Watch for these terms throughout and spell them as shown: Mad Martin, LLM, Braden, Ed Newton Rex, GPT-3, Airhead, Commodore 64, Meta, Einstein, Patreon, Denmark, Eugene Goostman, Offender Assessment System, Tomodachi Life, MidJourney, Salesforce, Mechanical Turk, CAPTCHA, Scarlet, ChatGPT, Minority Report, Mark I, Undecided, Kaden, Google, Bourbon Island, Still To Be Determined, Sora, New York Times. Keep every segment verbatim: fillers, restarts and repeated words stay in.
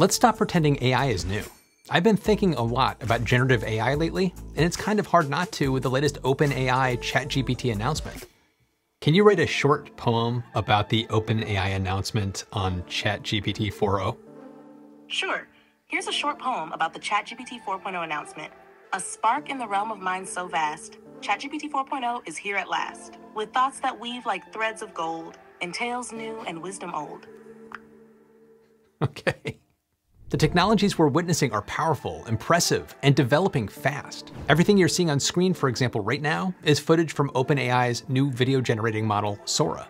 Let's stop pretending A I is new. I've been thinking a lot about generative A I lately, and it's kind of hard not to with the latest OpenAI ChatGPT announcement. Can you write a short poem about the OpenAI announcement on ChatGPT four point oh? Sure. Here's a short poem about the ChatGPT four point oh announcement. A spark in the realm of minds so vast, ChatGPT four point oh is here at last, with thoughts that weave like threads of gold, and tales new and wisdom old. Okay. The technologies we're witnessing are powerful, impressive, and developing fast. Everything you're seeing on screen, for example, right now, is footage from OpenAI's new video generating model, Sora.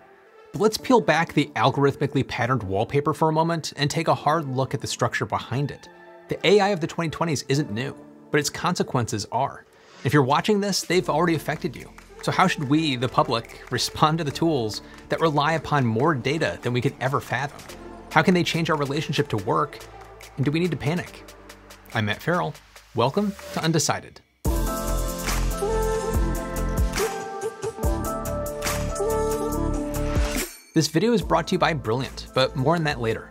But let's peel back the algorithmically patterned wallpaper for a moment and take a hard look at the structure behind it. The A I of the twenty twenties isn't new, but its consequences are. If you're watching this, they've already affected you. So how should we, the public, respond to the tools that rely upon more data than we could ever fathom? How can they change our relationship to work? And do we need to panic? I'm Matt Farrell. Welcome to Undecided. This video is brought to you by Brilliant, but more on that later.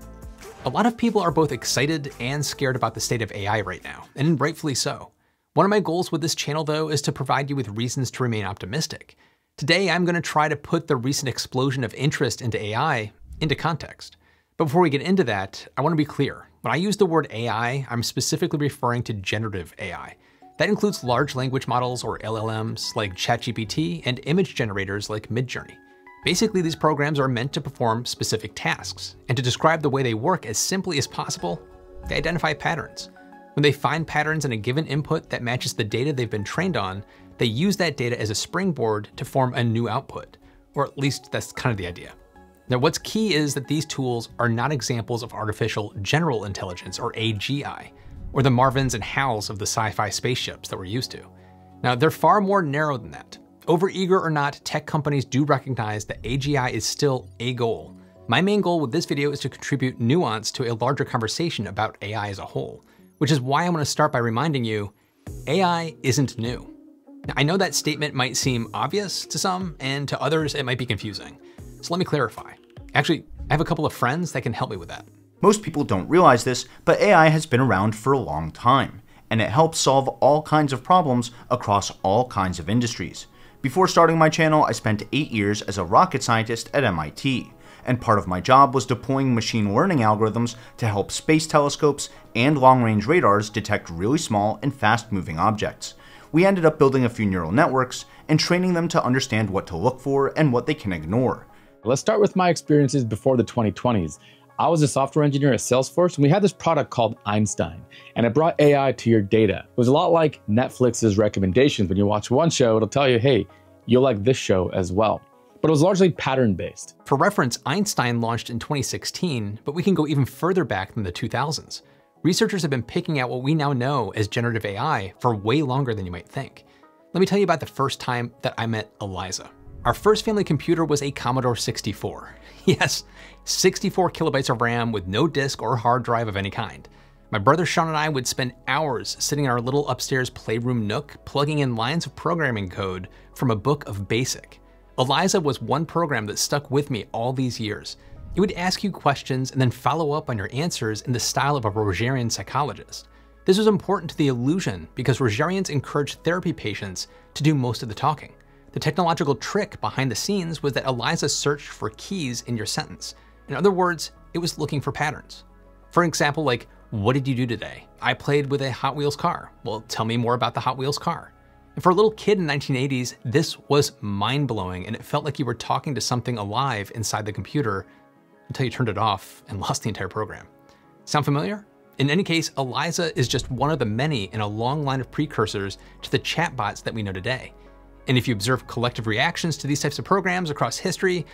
A lot of people are both excited and scared about the state of A I right now, and rightfully so. One of my goals with this channel, though, is to provide you with reasons to remain optimistic. Today, I'm going to try to put the recent explosion of interest into A I into context. But before we get into that, I want to be clear. When I use the word A I, I'm specifically referring to generative A I. That includes large language models or L L Ms like ChatGPT and image generators like MidJourney. Basically, these programs are meant to perform specific tasks and to describe the way they work as simply as possible. They identify patterns. When they find patterns in a given input that matches the data they've been trained on, they use that data as a springboard to form a new output, or at least that's kind of the idea. Now, what's key is that these tools are not examples of artificial general intelligence, or A G I, or the Marvins and Hals of the sci-fi spaceships that we're used to. Now, they're far more narrow than that. Overeager or not, tech companies do recognize that A G I is still a goal. My main goal with this video is to contribute nuance to a larger conversation about A I as a whole, which is why I want to start by reminding you, A I isn't new. Now, I know that statement might seem obvious to some, and to others it might be confusing. So let me clarify. Actually, I have a couple of friends that can help me with that. Most people don't realize this, but A I has been around for a long time, and it helps solve all kinds of problems across all kinds of industries. Before starting my channel, I spent eight years as a rocket scientist at M I T, and part of my job was deploying machine learning algorithms to help space telescopes and long-range radars detect really small and fast-moving objects. We ended up building a few neural networks and training them to understand what to look for and what they can ignore. Let's start with my experiences before the twenty twenties. I was a software engineer at Salesforce, and we had this product called Einstein, and it brought A I to your data. It was a lot like Netflix's recommendations. When you watch one show, it'll tell you, hey, you'll like this show as well. But it was largely pattern-based. For reference, Einstein launched in twenty sixteen, but we can go even further back than the two thousands. Researchers have been picking out what we now know as generative A I for way longer than you might think. Let me tell you about the first time that I met Eliza. Our first family computer was a Commodore sixty-four. Yes, sixty-four kilobytes of RAM with no disk or hard drive of any kind. My brother Sean and I would spend hours sitting in our little upstairs playroom nook, plugging in lines of programming code from a book of BASIC. Eliza was one program that stuck with me all these years. It would ask you questions and then follow up on your answers in the style of a Rogerian psychologist. This was important to the illusion because Rogerians encouraged therapy patients to do most of the talking. The technological trick behind the scenes was that Eliza searched for keys in your sentence. In other words, it was looking for patterns. For example, like, what did you do today? I played with a Hot Wheels car. Well, tell me more about the Hot Wheels car. And for a little kid in the nineteen eighties, this was mind-blowing, and it felt like you were talking to something alive inside the computer until you turned it off and lost the entire program. Sound familiar? In any case, Eliza is just one of the many in a long line of precursors to the chatbots that we know today. And if you observe collective reactions to these types of programs across history,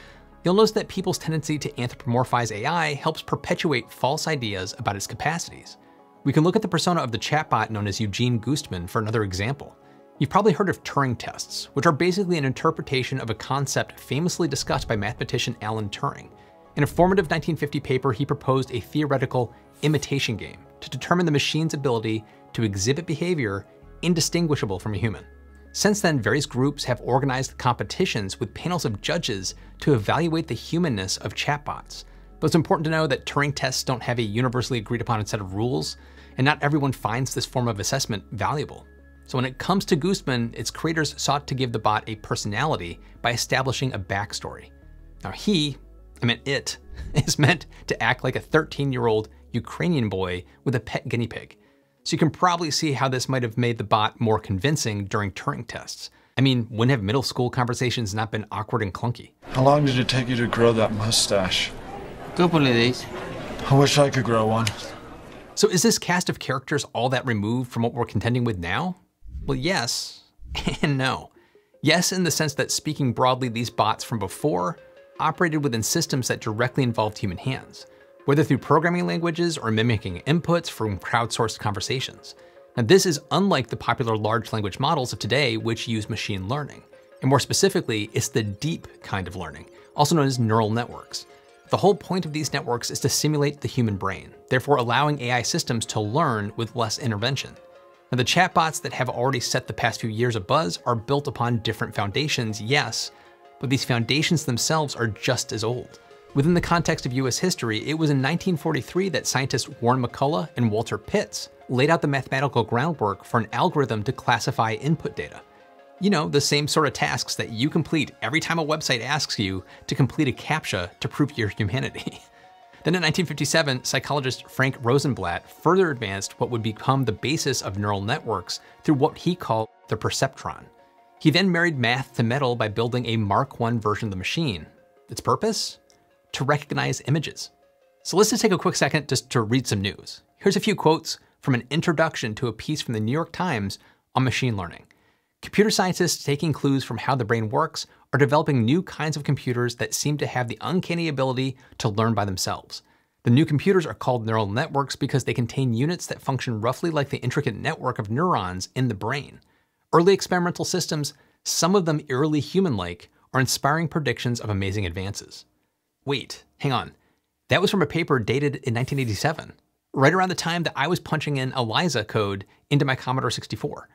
you'll notice that people's tendency to anthropomorphize A I helps perpetuate false ideas about its capacities. We can look at the persona of the chatbot known as Eugene Goostman for another example. You've probably heard of Turing tests, which are basically an interpretation of a concept famously discussed by mathematician Alan Turing. In a formative nineteen fifty paper, he proposed a theoretical imitation game to determine the machine's ability to exhibit behavior indistinguishable from a human. Since then, various groups have organized competitions with panels of judges to evaluate the humanness of chatbots. But it's important to know that Turing tests don't have a universally agreed upon set of rules, and not everyone finds this form of assessment valuable. So when it comes to Goostman, its creators sought to give the bot a personality by establishing a backstory. Now he, I mean it, is meant to act like a thirteen-year-old Ukrainian boy with a pet guinea pig. So you can probably see how this might have made the bot more convincing during Turing tests. I mean, when have middle school conversations not been awkward and clunky? How long did it take you to grow that mustache? Couple of days. I wish I could grow one. So is this cast of characters all that removed from what we're contending with now? Well, yes and no. Yes, in the sense that speaking broadly, these bots from before operated within systems that directly involved human hands, whether through programming languages or mimicking inputs from crowdsourced conversations. Now, this is unlike the popular large language models of today, which use machine learning. And more specifically, it's the deep kind of learning, also known as neural networks. The whole point of these networks is to simulate the human brain, therefore allowing A I systems to learn with less intervention. Now, the chatbots that have already set the past few years abuzz are built upon different foundations, yes, but these foundations themselves are just as old. Within the context of U S history, it was in nineteen forty-three that scientists Warren McCulloch and Walter Pitts laid out the mathematical groundwork for an algorithm to classify input data. You know, the same sort of tasks that you complete every time a website asks you to complete a CAPTCHA to prove your humanity. Then in nineteen fifty-seven, psychologist Frank Rosenblatt further advanced what would become the basis of neural networks through what he called the perceptron. He then married math to metal by building a Mark one version of the machine. Its purpose? To recognize images. So let's just take a quick second just to read some news. Here's a few quotes from an introduction to a piece from the New York Times on machine learning. Computer scientists taking clues from how the brain works are developing new kinds of computers that seem to have the uncanny ability to learn by themselves. The new computers are called neural networks because they contain units that function roughly like the intricate network of neurons in the brain. Early experimental systems, some of them eerily human-like, are inspiring predictions of amazing advances. Wait, hang on. That was from a paper dated in nineteen eighty-seven, right around the time that I was punching in Eliza code into my Commodore sixty-four.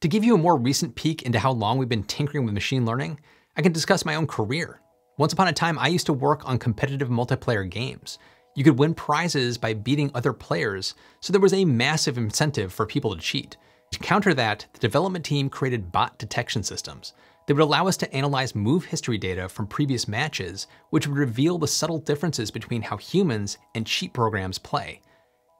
To give you a more recent peek into how long we've been tinkering with machine learning, I can discuss my own career. Once upon a time, I used to work on competitive multiplayer games. You could win prizes by beating other players, so there was a massive incentive for people to cheat. To counter that, the development team created bot detection systems. They would allow us to analyze move history data from previous matches, which would reveal the subtle differences between how humans and cheat programs play.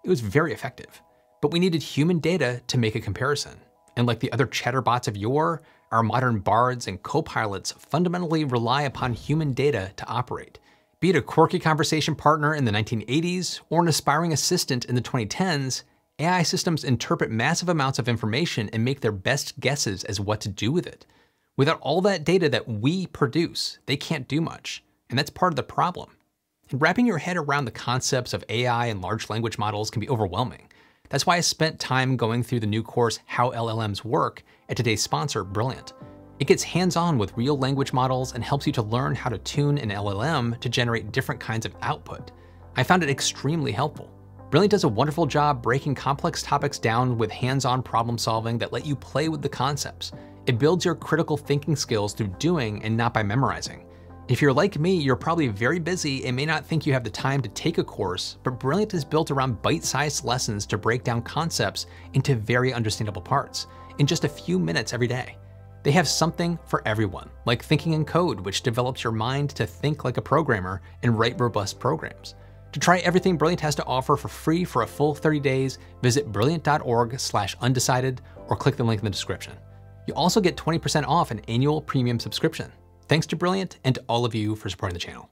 It was very effective, but we needed human data to make a comparison. And like the other chatterbots of yore, our modern bards and co-pilots fundamentally rely upon human data to operate. Be it a quirky conversation partner in the nineteen eighties or an aspiring assistant in the twenty tens, A I systems interpret massive amounts of information and make their best guesses as what to do with it. Without all that data that we produce, they can't do much, and that's part of the problem. And wrapping your head around the concepts of A I and large language models can be overwhelming. That's why I spent time going through the new course, How L L Ms Work, at today's sponsor, Brilliant. It gets hands-on with real language models and helps you to learn how to tune an L L M to generate different kinds of output. I found it extremely helpful. Brilliant does a wonderful job breaking complex topics down with hands-on problem solving that let you play with the concepts. It builds your critical thinking skills through doing and not by memorizing. If you're like me, you're probably very busy and may not think you have the time to take a course, but Brilliant is built around bite-sized lessons to break down concepts into very understandable parts in just a few minutes every day. They have something for everyone, like Thinking in Code, which develops your mind to think like a programmer and write robust programs. To try everything Brilliant has to offer for free for a full thirty days, visit brilliant dot org slash undecided or click the link in the description. You also get twenty percent off an annual premium subscription. Thanks to Brilliant and to all of you for supporting the channel.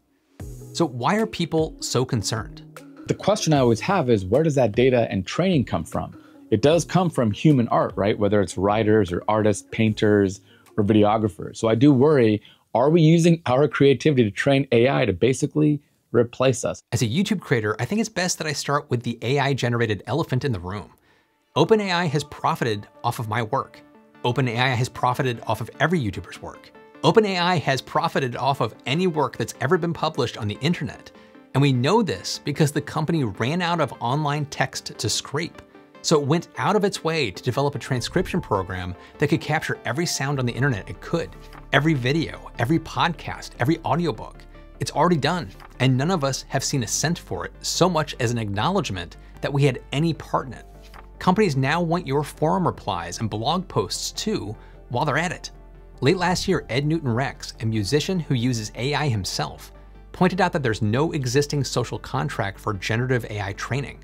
So why are people so concerned? The question I always have is, where does that data and training come from? It does come from human art, right? Whether it's writers or artists, painters or videographers. So I do worry, are we using our creativity to train A I to basically replace us? As a YouTube creator, I think it's best that I start with the A I-generated elephant in the room. OpenAI has profited off of my work. OpenAI has profited off of every YouTuber's work. OpenAI has profited off of any work that's ever been published on the internet. And we know this because the company ran out of online text to scrape. So it went out of its way to develop a transcription program that could capture every sound on the internet it could, every video, every podcast, every audiobook. It's already done, and none of us have seen a cent for it, so much as an acknowledgement that we had any part in it. Companies now want your forum replies and blog posts too, while they're at it. Late last year, Ed Newton Rex, a musician who uses A I himself, pointed out that there's no existing social contract for generative A I training,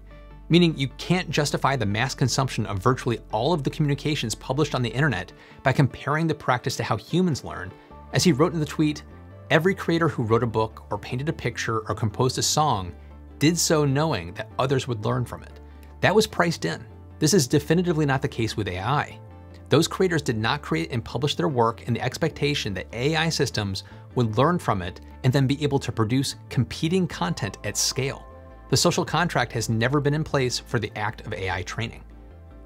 meaning you can't justify the mass consumption of virtually all of the communications published on the internet by comparing the practice to how humans learn. As he wrote in the tweet, every creator who wrote a book or painted a picture or composed a song did so knowing that others would learn from it. That was priced in. This is definitively not the case with A I. Those creators did not create and publish their work in the expectation that A I systems would learn from it and then be able to produce competing content at scale. The social contract has never been in place for the act of A I training.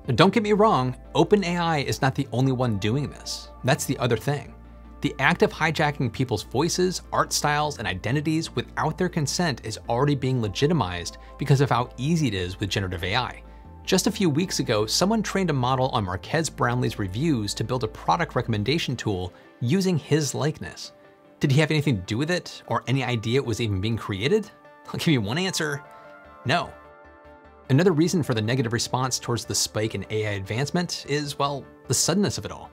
Now, don't get me wrong, OpenAI is not the only one doing this. That's the other thing. The act of hijacking people's voices, art styles, and identities without their consent is already being legitimized because of how easy it is with generative A I. Just a few weeks ago, someone trained a model on Marquez Brownlee's reviews to build a product recommendation tool using his likeness. Did he have anything to do with it, or any idea it was even being created? I'll give you one answer, no. Another reason for the negative response towards the spike in A I advancement is, well, the suddenness of it all.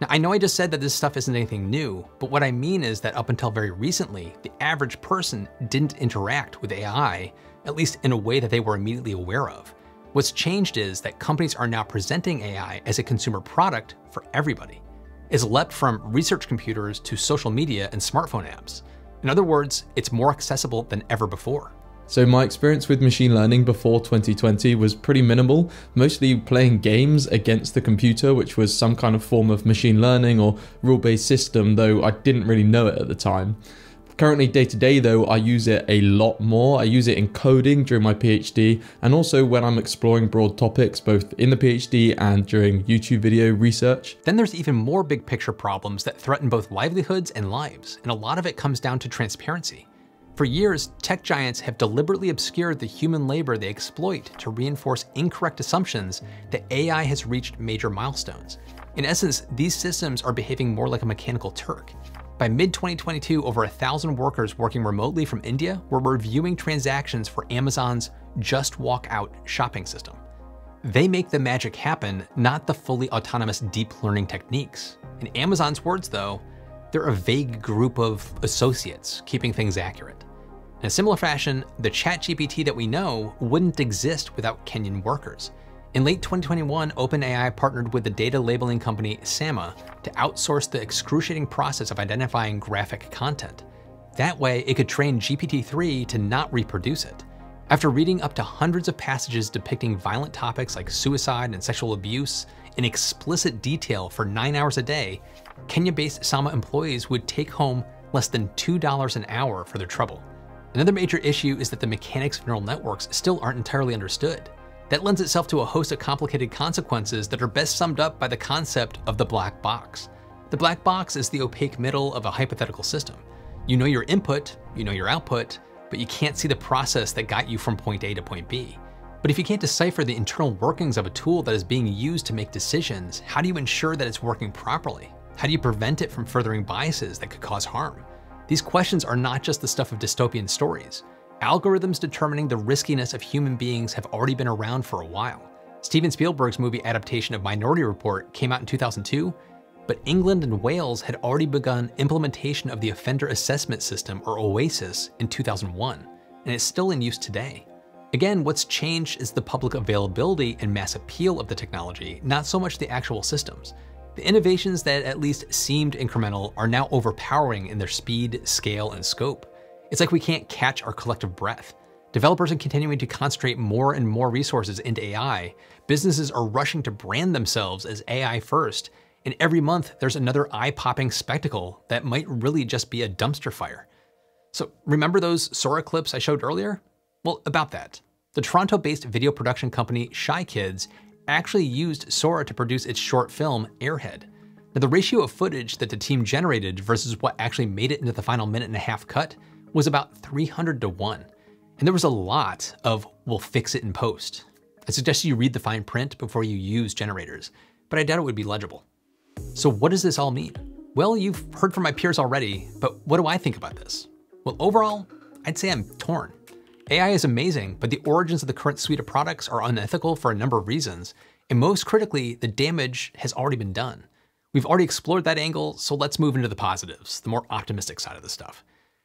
Now, I know I just said that this stuff isn't anything new, but what I mean is that up until very recently, the average person didn't interact with A I, at least in a way that they were immediately aware of. What's changed is that companies are now presenting A I as a consumer product for everybody. It's leapt from research computers to social media and smartphone apps. In other words, it's more accessible than ever before. So my experience with machine learning before twenty twenty was pretty minimal, mostly playing games against the computer, which was some kind of form of machine learning or rule-based system, though I didn't really know it at the time. Currently day to day though, I use it a lot more. I use it in coding during my PhD and also when I'm exploring broad topics, both in the PhD and during YouTube video research. Then there's even more big picture problems that threaten both livelihoods and lives. And a lot of it comes down to transparency. For years, tech giants have deliberately obscured the human labor they exploit to reinforce incorrect assumptions that A I has reached major milestones. In essence, these systems are behaving more like a mechanical Turk. By mid twenty twenty-two, over a thousand workers working remotely from India were reviewing transactions for Amazon's Just Walk Out shopping system. They make the magic happen, not the fully autonomous deep learning techniques. In Amazon's words though, they're a vague group of associates keeping things accurate. In a similar fashion, the ChatGPT that we know wouldn't exist without Kenyan workers. In late twenty twenty-one, OpenAI partnered with the data labeling company Sama to outsource the excruciating process of identifying graphic content. That way, it could train G P T three to not reproduce it. After reading up to hundreds of passages depicting violent topics like suicide and sexual abuse in explicit detail for nine hours a day, Kenya-based Sama employees would take home less than two dollars an hour for their trouble. Another major issue is that the mechanics of neural networks still aren't entirely understood. That lends itself to a host of complicated consequences that are best summed up by the concept of the black box. The black box is the opaque middle of a hypothetical system. You know your input, you know your output, but you can't see the process that got you from point A to point B. But if you can't decipher the internal workings of a tool that is being used to make decisions, how do you ensure that it's working properly? How do you prevent it from furthering biases that could cause harm? These questions are not just the stuff of dystopian stories. Algorithms determining the riskiness of human beings have already been around for a while. Steven Spielberg's movie adaptation of Minority Report came out in two thousand two, but England and Wales had already begun implementation of the Offender Assessment System, or OASIS, in two thousand one, and it's still in use today. Again, what's changed is the public availability and mass appeal of the technology, not so much the actual systems. The innovations that at least seemed incremental are now overpowering in their speed, scale, and scope. It's like we can't catch our collective breath. Developers are continuing to concentrate more and more resources into A I. Businesses are rushing to brand themselves as A I first. And every month there's another eye-popping spectacle that might really just be a dumpster fire. So remember those Sora clips I showed earlier? Well, about that. The Toronto-based video production company Shy Kids actually used Sora to produce its short film Airhead. Now, the ratio of footage that the team generated versus what actually made it into the final minute and a half cut was about three hundred to one. And there was a lot of, we'll fix it in post. I suggest you read the fine print before you use generators, but I doubt it would be legible. So what does this all mean? Well, you've heard from my peers already, but what do I think about this? Well, overall, I'd say I'm torn. A I is amazing, but the origins of the current suite of products are unethical for a number of reasons. And most critically, the damage has already been done. We've already explored that angle, so let's move into the positives, the more optimistic side of this stuff.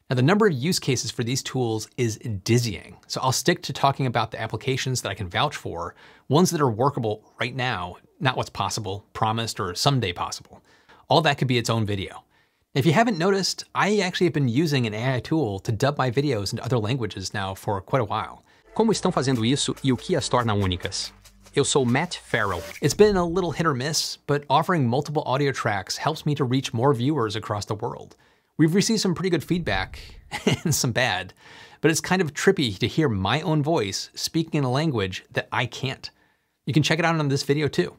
Now, the number of use cases for these tools is dizzying, so I'll stick to talking about the applications that I can vouch for, ones that are workable right now, not what's possible, promised, or someday possible. All that could be its own video. If you haven't noticed, I actually have been using an A I tool to dub my videos into other languages now for quite a while. Como estão fazendo isso e o que as torna únicas? Eu sou Matt Farrell. It's been a little hit or miss, but offering multiple audio tracks helps me to reach more viewers across the world. We've received some pretty good feedback and some bad, but it's kind of trippy to hear my own voice speaking in a language that I can't. You can check it out on this video too.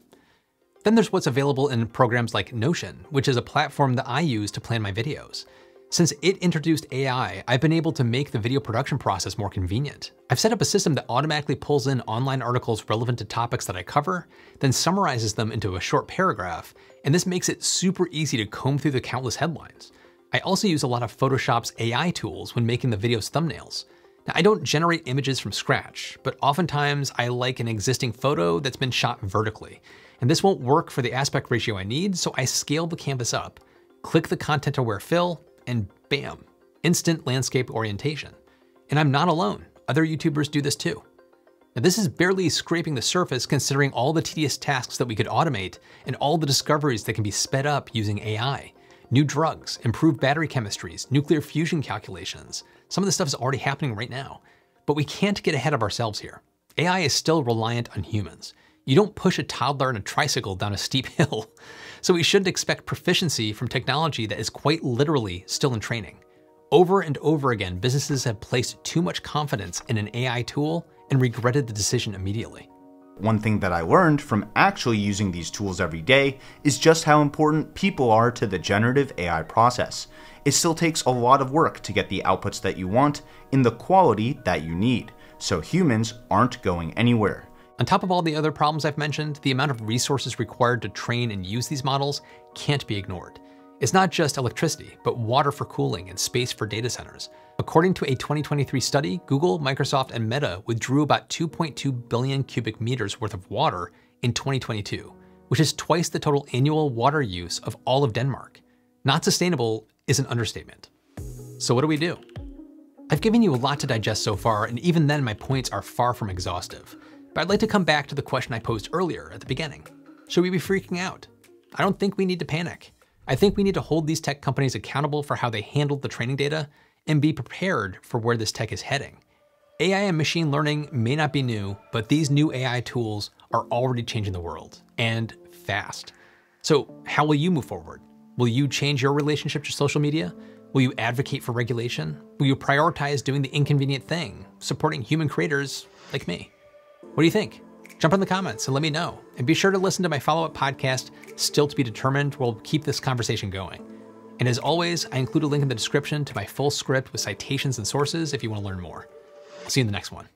Then there's what's available in programs like Notion, which is a platform that I use to plan my videos. Since it introduced A I, I've been able to make the video production process more convenient. I've set up a system that automatically pulls in online articles relevant to topics that I cover, then summarizes them into a short paragraph, and this makes it super easy to comb through the countless headlines. I also use a lot of Photoshop's A I tools when making the video's thumbnails. Now, I don't generate images from scratch, but oftentimes I like an existing photo that's been shot vertically, and this won't work for the aspect ratio I need, so I scale the canvas up, click the content-aware fill, and bam, instant landscape orientation. And I'm not alone. Other YouTubers do this too. Now, this is barely scraping the surface considering all the tedious tasks that we could automate and all the discoveries that can be sped up using A I. New drugs, improved battery chemistries, nuclear fusion calculations. Some of this stuff is already happening right now, but we can't get ahead of ourselves here. A I is still reliant on humans. You don't push a toddler on a tricycle down a steep hill. So we shouldn't expect proficiency from technology that is quite literally still in training. Over and over again, businesses have placed too much confidence in an A I tool and regretted the decision immediately. One thing that I learned from actually using these tools every day is just how important people are to the generative A I process. It still takes a lot of work to get the outputs that you want in the quality that you need. So humans aren't going anywhere. On top of all the other problems I've mentioned, the amount of resources required to train and use these models can't be ignored. It's not just electricity, but water for cooling and space for data centers. According to a twenty twenty-three study, Google, Microsoft, and Meta withdrew about two point two billion cubic meters worth of water in twenty twenty-two, which is twice the total annual water use of all of Denmark. Not sustainable is an understatement. So what do we do? I've given you a lot to digest so far, and even then my points are far from exhaustive. But I'd like to come back to the question I posed earlier at the beginning. Should we be freaking out? I don't think we need to panic. I think we need to hold these tech companies accountable for how they handled the training data and be prepared for where this tech is heading. A I and machine learning may not be new, but these new A I tools are already changing the world, and fast. So how will you move forward? Will you change your relationship to social media? Will you advocate for regulation? Will you prioritize doing the inconvenient thing, supporting human creators like me? What do you think? Jump in the comments and let me know. And be sure to listen to my follow-up podcast, Still to be Determined, where we'll keep this conversation going. And as always, I include a link in the description to my full script with citations and sources if you want to learn more. I'll see you in the next one.